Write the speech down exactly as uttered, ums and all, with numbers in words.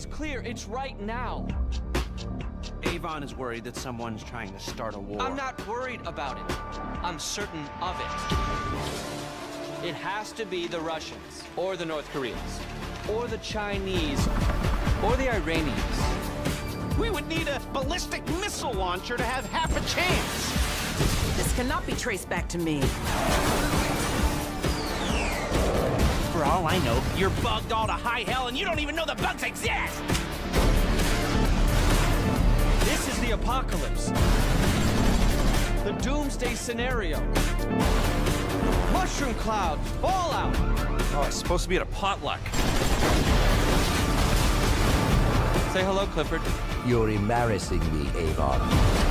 is clear. It's right now. Avon is worried that someone's trying to start a war. I'm not worried about it. I'm certain of it. It has to be the Russians, or the North Koreans, or the Chinese, or the Iranians. We would need a ballistic missile launcher to have half a chance. This cannot be traced back to me. For all I know, you're bugged all to high hell and you don't even know the bugs exist! This is the apocalypse. The doomsday scenario. Mushroom cloud, fallout. Oh, it's supposed to be at a potluck. Say hello, Clifford. You're embarrassing me, Avon.